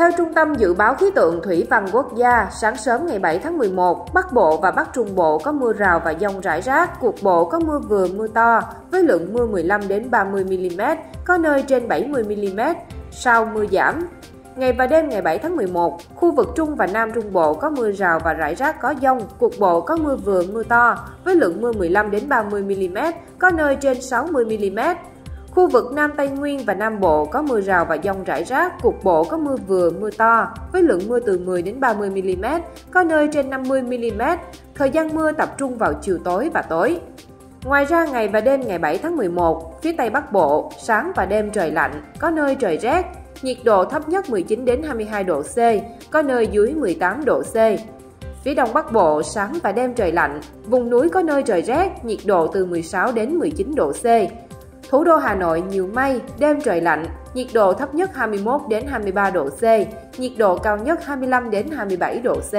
Theo Trung tâm Dự báo Khí tượng Thủy văn Quốc gia, sáng sớm ngày 7 tháng 11, Bắc Bộ và Bắc Trung Bộ có mưa rào và dông rải rác, cục bộ có mưa vừa mưa to, với lượng mưa 15–30mm, có nơi trên 70mm, sau mưa giảm. Ngày và đêm ngày 7 tháng 11, khu vực Trung và Nam Trung Bộ có mưa rào và rải rác có dông, cục bộ có mưa vừa mưa to, với lượng mưa 15–30mm, có nơi trên 60mm. Khu vực Nam Tây Nguyên và Nam Bộ có mưa rào và dông rải rác, cục bộ có mưa vừa mưa to, với lượng mưa từ 10–30mm, có nơi trên 50mm, thời gian mưa tập trung vào chiều tối và tối. Ngoài ra, ngày và đêm ngày 7 tháng 11, phía Tây Bắc Bộ, sáng và đêm trời lạnh, có nơi trời rét, nhiệt độ thấp nhất 19–22 độ C, có nơi dưới 18 độ C. Phía Đông Bắc Bộ, sáng và đêm trời lạnh, vùng núi có nơi trời rét, nhiệt độ từ 16–19 độ C. Thủ đô Hà Nội nhiều mây, đêm trời lạnh, nhiệt độ thấp nhất 21–23 độ C, nhiệt độ cao nhất 25–27 độ C.